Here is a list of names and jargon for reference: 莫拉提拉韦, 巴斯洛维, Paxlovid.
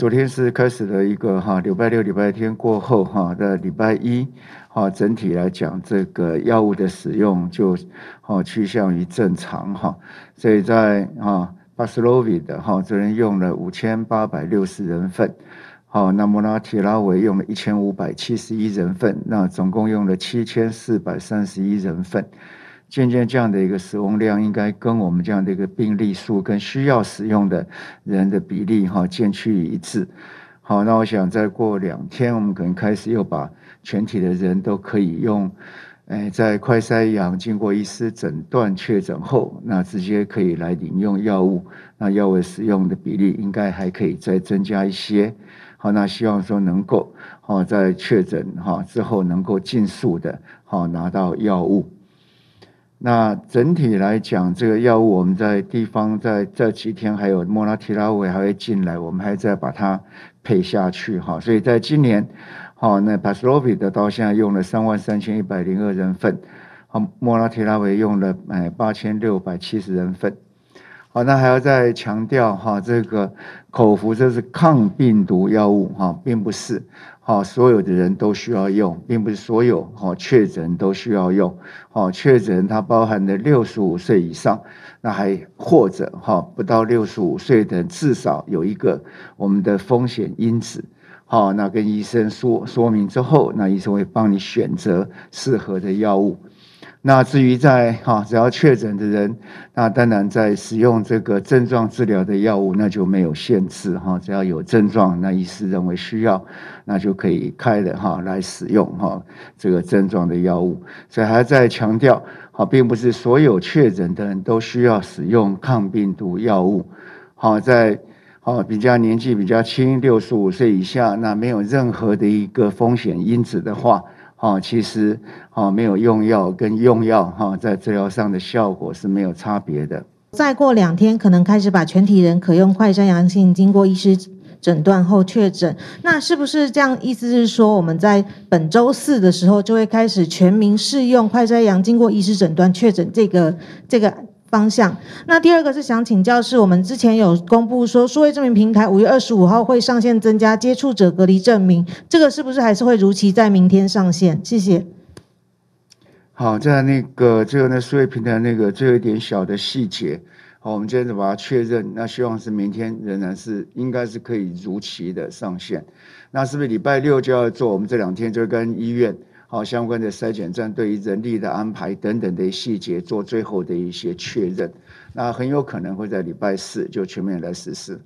昨天是开始了一个礼拜六、礼拜天过后的礼拜一，整体来讲这个药物的使用就趋向于正常所以在巴斯洛维的昨天用了5860人份，那莫拉提拉维用了1571人份，那总共用了7431人份。渐渐这样的一个使用量应该跟我们这样的一个病例数跟需要使用的人的比例渐趋一致。好，那我想再过2天我们可能开始又把全体的人都可以用在快筛阳经过医师诊断确诊后，那直接可以来领用药物，那药物使用的比例应该还可以再增加一些。好，那希望说能够在确诊之后能够尽速的拿到药物。那整体来讲，这个药物我们在地方在这几天还有莫拉提拉韦还会进来，我们还在把它配下去所以在今年那 Paxlovid 的到现在用了33102人份，莫拉提拉韦用了8670人份。好，那还要再强调这个口服这是抗病毒药物并不是所有的人都需要用，并不是所有确诊都需要用。确诊它包含了65岁以上，那还或者不到65岁的人至少有一个我们的风险因子。那跟医生说明之后，那医生会帮你选择适合的药物。那至于在只要确诊的人，那当然在使用这个症状治疗的药物那就没有限制只要有症状，那医师认为需要，那就可以开了来使用这个症状的药物。所以还在强调并不是所有确诊的人都需要使用抗病毒药物。在比较年纪比较轻65岁以下，那没有任何的一个风险因子的话，其实没有用药跟用药在治疗上的效果是没有差别的。再过2天可能开始把全体人可用快筛阳性经过医师诊断后确诊，那是不是这样意思是说我们在本周4的时候就会开始全民适用快筛阳经过医师诊断确诊这个方向？那第二个是想请教，是我们之前有公布说数位证明平台5月25号会上线增加接触者隔离证明，这个是不是还是会如期在明天上线？谢谢。好，在那个最后那数位平台那个最后一点小的细节，好，我们今天就把它确认，那希望是明天仍然是应该是可以如期的上线。那是不是礼拜6就要做？我们这2天就跟医院相关的筛检站对于人力的安排等等的细节做最后的一些确认，那很有可能会在礼拜4就全面来实施。